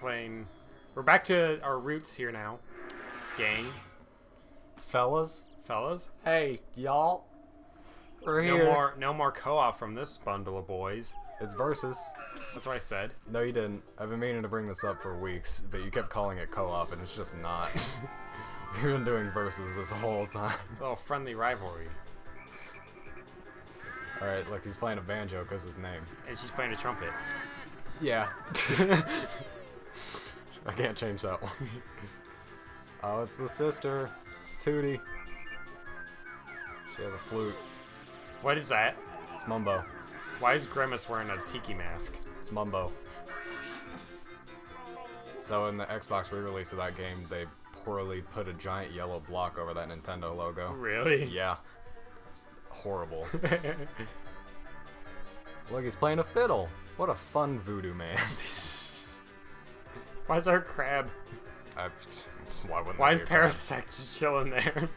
playing... We're back to our roots here now. Gang. Fellas? Hey, y'all. We're here. No more co-op from this bundle of boys. It's Versus. That's what I said. No, you didn't. I've been meaning to bring this up for weeks, but you kept calling it co-op, and it's just not. We've been doing Versus this whole time. A little friendly rivalry. Alright, look, he's playing a banjo because his name. And she's playing a trumpet. Yeah. I can't change that one. Oh, it's the sister. It's Tooty. She has a flute. What is that? It's Mumbo. Why is Grimace wearing a tiki mask? It's Mumbo. So in the Xbox re-release of that game, they poorly put a giant yellow block over that Nintendo logo. Really? Yeah. It's horrible. Look, he's playing a fiddle. What a fun voodoo man. Why is there a crab? Why is Parasect just chilling there?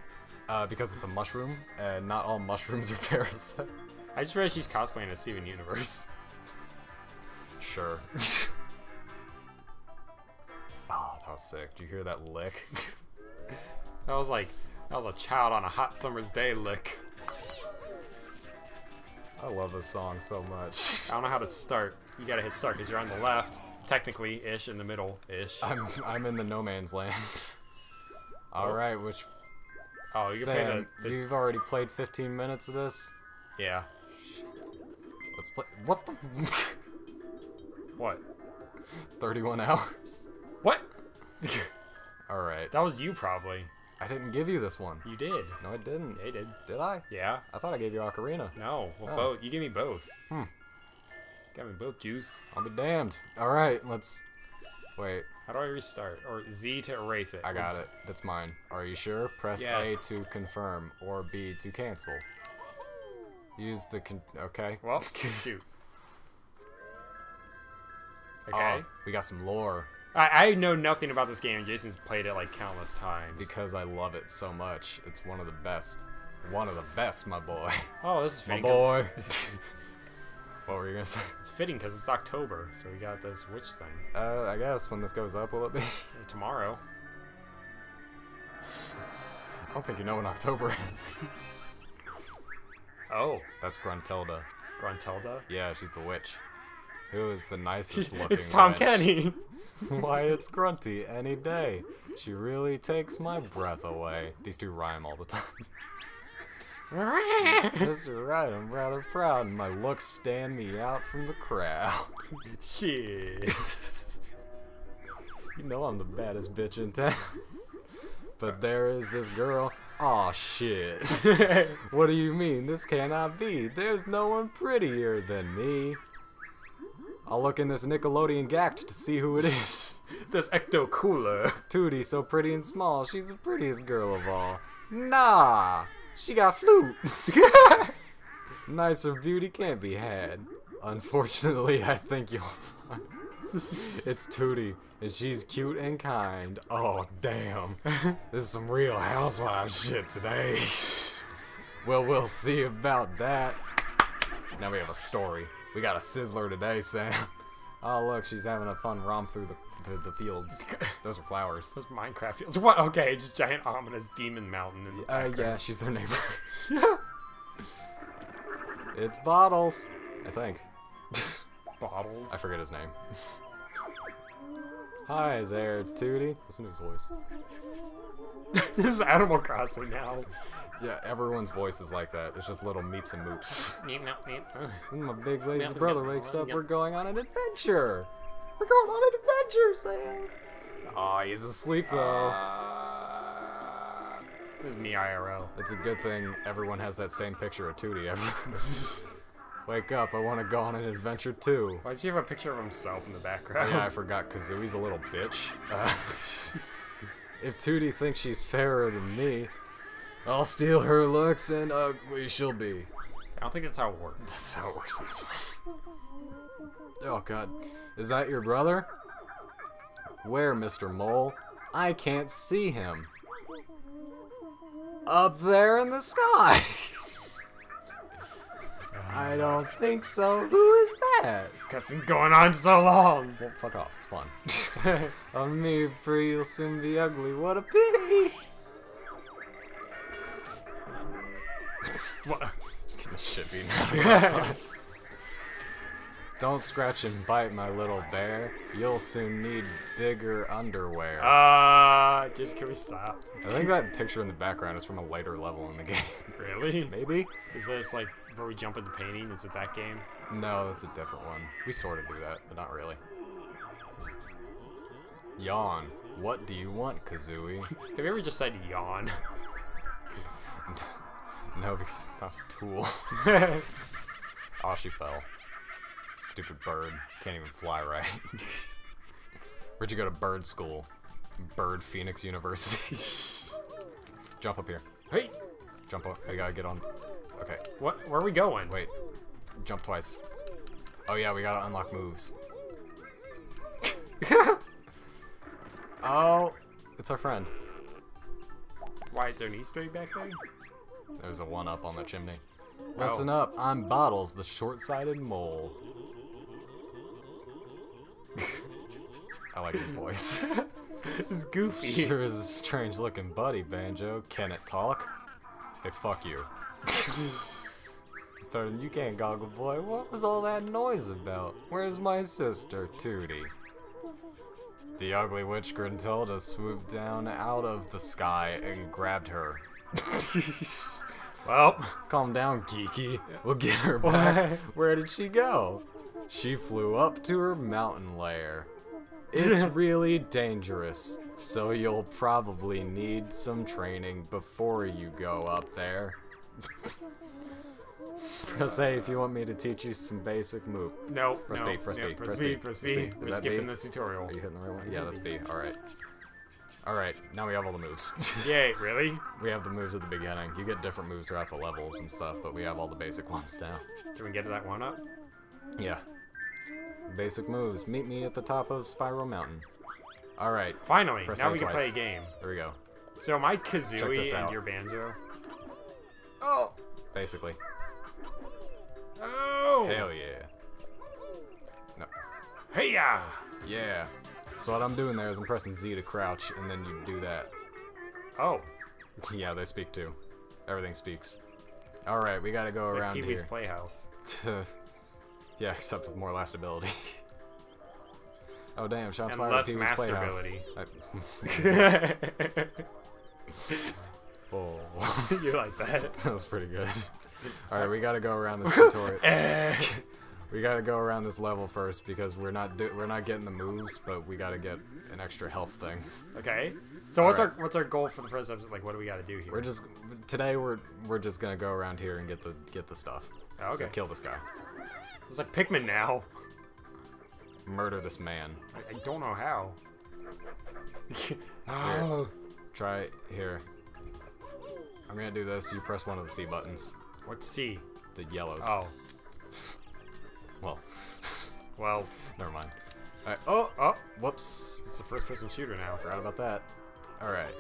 Because it's a mushroom, and not all mushrooms are parasites. I just realized she's cosplaying a Steven Universe. Sure. Oh, that was sick. Did you hear that lick? that was a child on a hot summer's day lick. I love this song so much. I don't know how to start. You gotta hit start because you're on the left, technically-ish, in the middle-ish. I'm in the no man's land. Alright, oh. Which... Oh, you Sam, you've already played 15 minutes of this? Yeah. Let's play... What the... What? 31 hours. What? Alright. That was you, probably. I didn't give you this one. You did. No, I didn't. Yeah, I did. Did I? Yeah. I thought I gave you Ocarina. No. Well, both. You gave me both. Hmm. Got me both, juice. I'll be damned. Alright, let's... Wait. How do I restart? Or Z to erase it. I got it. That's mine. Are you sure? Press yes. A to confirm, or B to cancel. Use the okay. Well, shoot. Okay. Oh, we got some lore. I know nothing about this game. Jason's played it like countless times. Because I love it so much. It's one of the best. One of the best, my boy. Oh, this is fitting. My boy. What were you gonna say? It's fitting because it's October, so we got this witch thing. I guess when this goes up, will it be? Tomorrow. I don't think you know when October is. Oh. That's Gruntilda. Gruntilda? Yeah, she's the witch. Who is the nicest looking It's Tom witch. Kenny! Why, it's Grunty any day. She really takes my breath away. These two rhyme all the time. Mr. Right, I'm rather proud, and my looks stand me out from the crowd. Shit. You know I'm the baddest bitch in town. But there is this girl... Aw, shit. What do you mean? This cannot be. There's no one prettier than me. I'll look in this Nickelodeon Gact to see who it is. This Ecto Cooler. Tooty, so pretty and small. She's the prettiest girl of all. Nah, she got flute. Nicer beauty can't be had. Unfortunately, I think you'll find it's Tooty, and she's cute and kind. Oh, damn. This is some real housewives shit today. Well, we'll see about that. Now we have a story. We got a sizzler today, Sam. Oh, look, she's having a fun romp through the fields. Those are flowers. Those Minecraft fields. What? Okay, just giant ominous demon mountain in the background. Yeah, she's their neighbor. It's Bottles, I think. Bottles. I forget his name. Hi there, Tooty. Listen to his voice. This is Animal Crossing now. Yeah, everyone's voice is like that. It's just little meeps and moops. Meep, meep, meep. My big lazy brother wakes up. We're going on an adventure. We're going on an adventure, Sam. Aw, he's asleep though. This is me IRL. It's a good thing everyone has that same picture of Tooty. Wake up, I want to go on an adventure too. Why does he have a picture of himself in the background? Yeah, I forgot Kazooie's a little bitch. If Tooty thinks she's fairer than me, I'll steal her looks and ugly she'll be. I don't think that's how it works. That's how it works in this way. Oh god. Is that your brother? Where, Mr. Mole? I can't see him. Up there in the sky! I don't think so. Who is that? It's 'cause it's going on so long. Well, fuck off. It's fun. A mere free will soon be ugly. What a pity. What? Just getting the shit beaten out of that. Don't scratch and bite, my little bear. You'll soon need bigger underwear. Just can we stop? I think that picture in the background is from a later level in the game. Really? Maybe? Is this like where we jump into painting? Is it that game? No, that's a different one. We sort of do that, but not really. Yawn. What do you want, Kazooie? Have you ever just said yawn? No, because I'm not a tool. Oh, she fell. Stupid bird. Can't even fly right. Where'd you go to bird school? Bird Phoenix University. Jump up here. Hey! Jump up. I gotta get on. Okay. What? Where are we going? Wait. Jump twice. Oh yeah, we gotta unlock moves. Oh! It's our friend. Why, is there an Easter egg back there? There's a one-up on the chimney. Oh. Listen up, I'm Bottles, the short-sighted mole. I like his voice. It's goofy. Sure is a strange-looking buddy, Banjo. Can it talk? Hey, fuck you. You can't, Goggle Boy. What was all that noise about? Where's my sister, Tooty? The ugly witch Gruntilda swooped down out of the sky and grabbed her. Well, calm down, Geeky. We'll get her back. Where did she go? She flew up to her mountain lair. It's really dangerous, so you'll probably need some training before you go up there. Press A if you want me to teach you some basic move. No, press B, press B, press B, press B. We're skipping this tutorial. Are you hitting the right one? Yeah, that's B. All right. Alright, now we have all the moves. Yay, really? We have the moves at the beginning. You get different moves throughout the levels and stuff, but we have all the basic ones now. Can we get to that one up? Yeah. Basic moves. Meet me at the top of Spiral Mountain. Alright. Finally, now we can play a game. There we go. So my Kazooie and your Banjo. Oh! Basically. Oh! Hell yeah. No. Hey-ya! Yeah. So what I'm doing there is I'm pressing Z to crouch, and then you do that. Oh. Yeah, they speak too. Everything speaks. Alright, we gotta go it's around like Kiwi's here. Playhouse. Yeah, except with more last ability. Oh damn, shots fired at Kiwi's Playhouse. Oh. You like that? That was pretty good. Alright, we gotta go around this tutorial. We gotta go around this level first because we're not getting the moves, but we gotta get an extra health thing. Okay. So what's our goal for the first episode? Like, what do we gotta do here? Today we're just gonna go around here and get the stuff. Oh, okay. So kill this guy. It's like Pikmin now. Murder this man. I don't know how. Here, try it here. I'm gonna do this. You press one of the C buttons. What's C? The yellows. Oh. Well, never mind. All right. Oh, whoops. It's a first-person shooter now. Forgot about that. All right.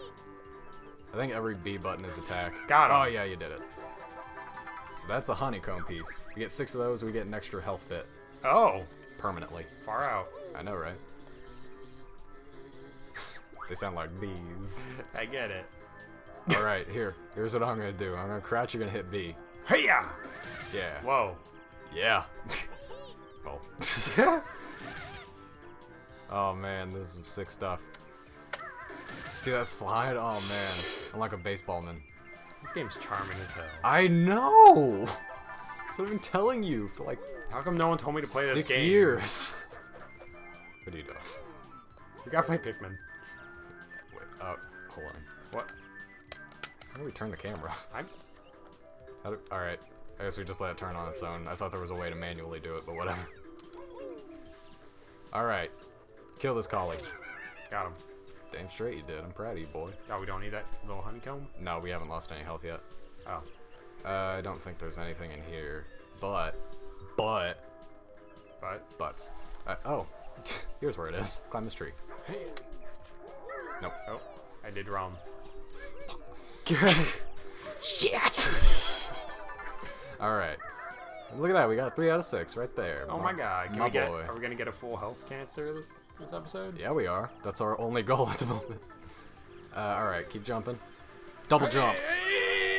I think every B button is attack. Got him. Oh, yeah, you did it. So that's a honeycomb piece. We get 6 of those, we get an extra health bit. Oh. Permanently. Far out. I know, right? They sound like bees. I get it. All right, here's what I'm going to do. I'm going to crouch, you're going to hit B. Hey-ya! Yeah. Whoa. Yeah. Oh. Oh man, this is some sick stuff. See that slide? Oh man, I'm like a baseball man. This game's charming as hell. I know. That's what I've been telling you for like. How come no one told me to play this game? 6 years. What are you doing? We gotta play Pikmin. Wait, hold on. What? How do we turn the camera? All right. I guess we just let it turn on its own. I thought there was a way to manually do it, but whatever. Alright. Kill this collie. Got him. Damn straight you did. I'm proud of you, boy. Oh, we don't need that little honeycomb? No, we haven't lost any health yet. Oh. I don't think there's anything in here. Butts. Oh. Here's where it is. Climb this tree. Hey. Nope. Oh. I did wrong. Shit! Alright, And look at that, we got 3 out of 6 right there. Oh my god, are we gonna get a full health canister this episode? Yeah, we are. That's our only goal at the moment. Alright, keep jumping. Double jump!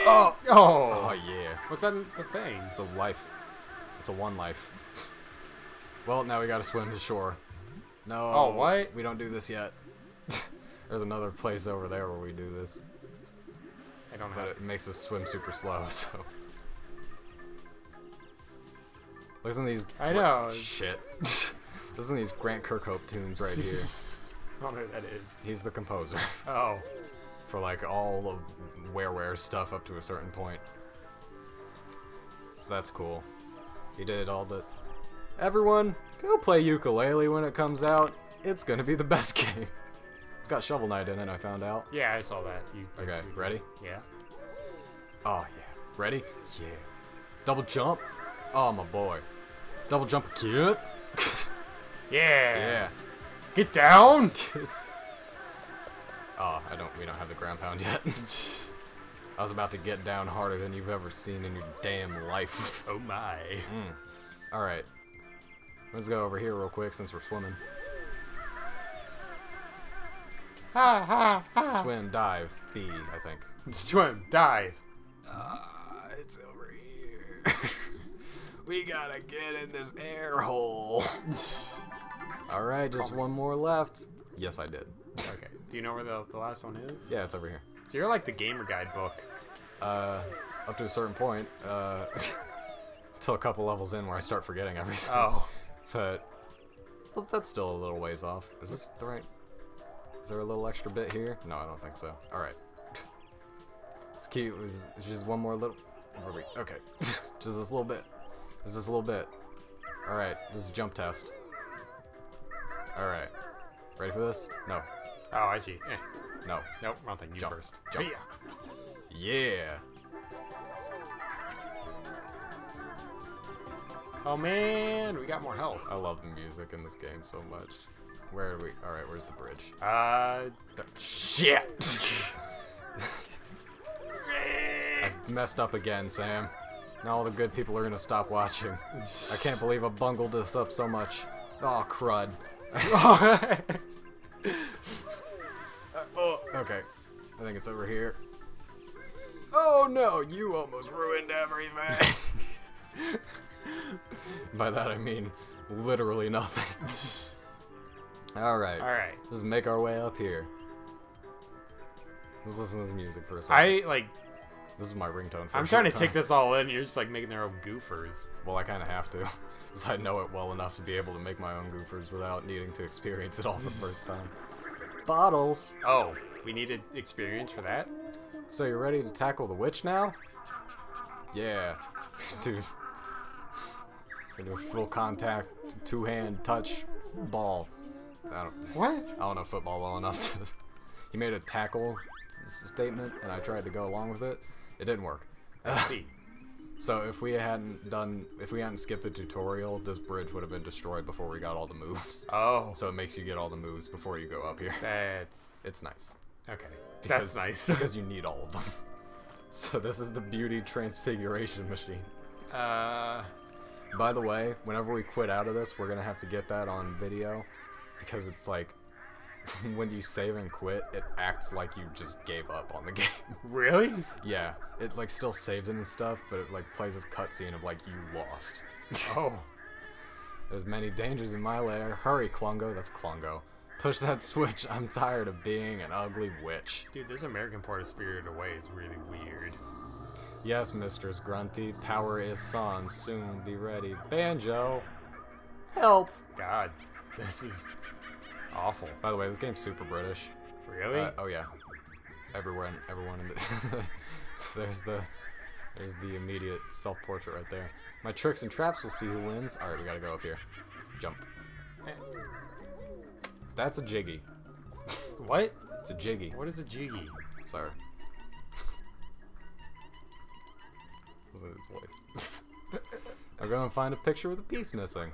Oh! Oh! Oh yeah. What's that in the thing? It's a life. It's a one life. Well, now we gotta swim to shore. No. Oh, what? We don't do this yet. There's another place over there where we do this. I don't know. But it makes us swim super slow, so. Listen to these. I know. Shit. Listen to these Grant Kirkhope tunes right here. I don't know who that is. He's the composer. Oh. For like all of Rareware stuff up to a certain point. So that's cool. He did all the. Everyone, go play Yooka-Laylee when it comes out. It's gonna be the best game. It's got Shovel Knight in it, I found out. Yeah, I saw that. Okay, ready? Yeah. Oh, yeah. Ready? Yeah. Double jump? Oh, my boy. Double jump again? Yeah. Yeah. Get down! Oh, we don't have the ground pound yet. I was about to get down harder than you've ever seen in your damn life. Oh, my. Mm. Alright. Let's go over here real quick since we're swimming. Ha ha ha! Swim, dive, B, I think. Swim, dive! It's over here. We gotta get in this air hole. Alright, just one more left. Yes, I did. Okay. Do you know where the last one is? Yeah, it's over here. So you're like the gamer guide book. Up to a certain point. Till a couple levels in where I start forgetting everything. Oh. But well, that's still a little ways off. Is this the right... Is there a little extra bit here? No, I don't think so. Alright. It's cute. It's just one more little... Where are we? Okay. Just this little bit. Just this little bit. Alright. This is a jump test. Alright. Ready for this? No. Oh, I see. Eh. No. Nope. Wrong thing. You jump first. Jump. Yeah. Oh man, we got more health. I love the music in this game so much. Where are we? Alright, where's the bridge? Shit! I've messed up again, Sam. Now all the good people are gonna stop watching. I can't believe I bungled this up so much. Oh, crud. Oh, okay. I think it's over here. Oh no, you almost ruined everything! By that I mean literally nothing. Alright. Alright. Let's make our way up here. Let's listen to this music for a second. This is my ringtone for a short time. I'm trying to take this all in. You're just like making their own goofers. Well, I kind of have to. Because I know it well enough to be able to make my own goofers without needing to experience it all the first time. Bottles! Oh, we needed experience for that? So you're ready to tackle the witch now? Yeah. Dude. We're gonna do a full contact, two-hand touch, ball. I don't know football well enough to... He made a tackle statement, and I tried to go along with it. It didn't work. I see. So if we hadn't skipped the tutorial, this bridge would have been destroyed before we got all the moves. Oh. So it makes you get all the moves before you go up here. It's nice. Okay. That's nice. Because you need all of them. So this is the beauty transfiguration machine. By the way, whenever we quit out of this, we're gonna have to get that on video. Because it's like, when you save and quit, it acts like you just gave up on the game. Really? Yeah. It like still saves it and stuff, but it like plays this cutscene of like, you lost. Oh. There's many dangers in my lair. Hurry, Klungo. That's Klungo. Push that switch. I'm tired of being an ugly witch. Dude, this American part of Spirited Away is really weird. Yes, Mistress Grunty. Power is on. Soon be ready. Banjo. Help. God. This is awful. By the way, this game's super British. Really? Oh yeah. Everyone in the So there's the immediate self-portrait right there. My tricks and traps will see who wins. Alright, we gotta go up here. Jump. That's a jiggy. What? It's a jiggy. What is a jiggy? Sorry. Listen to his voice. I'm gonna find a picture with a piece missing.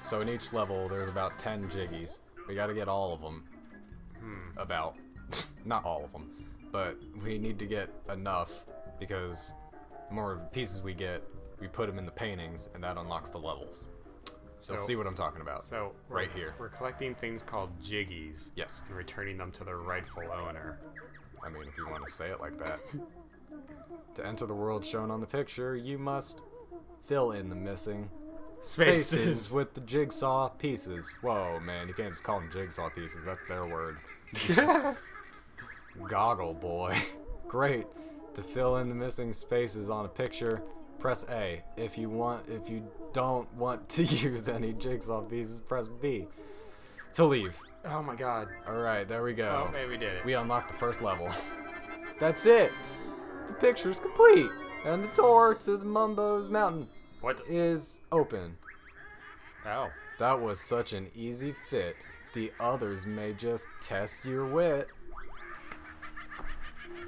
So in each level, there's about 10 jiggies. We gotta get all of them. About. Not all of them. But we need to get enough, because the more pieces we get, we put them in the paintings, and that unlocks the levels. So see what I'm talking about. So right here, we're collecting things called jiggies. Yes. And returning them to their rightful owner. I mean, if you want to say it like that. To enter the world shown on the picture, you must fill in the missing spaces with the jigsaw pieces. Whoa, man, you can't just call them jigsaw pieces. That's their word. Goggle boy. Great. To fill in the missing spaces on a picture, press A. If you don't want to use any jigsaw pieces, press B. To leave. Oh my god. Alright, there we go. Oh, hey, we did it. We unlocked the first level. That's it. The picture's complete. And the door to the Mumbo's Mountain is open. Oh. That was such an easy fit. The others may just test your wit.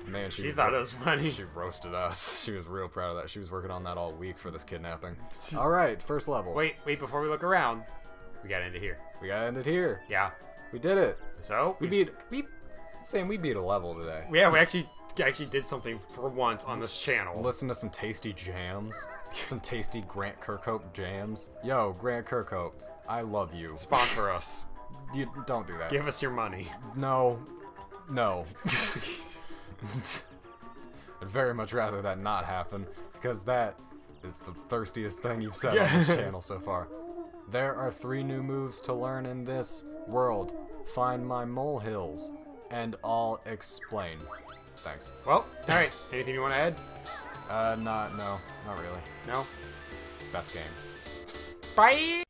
Man, she thought it was funny. She roasted us. She was real proud of that. She was working on that all week for this kidnapping. Alright, first level. Wait, before we look around, we gotta end it here. We gotta end it here. Yeah. We did it. So? We beat a level today. Yeah, we actually did something for once on this channel. Listen to some tasty jams. Some tasty Grant Kirkhope jams. Yo, Grant Kirkhope, I love you. Sponsor us. You don't do that. Give us your money. No. No. I'd very much rather that not happen, because that is the thirstiest thing you've said on this channel so far. There are 3 new moves to learn in this world. Find my molehills, and I'll explain. Thanks. Well, alright. Anything you want to add? No, not really. No? Best game. Bye!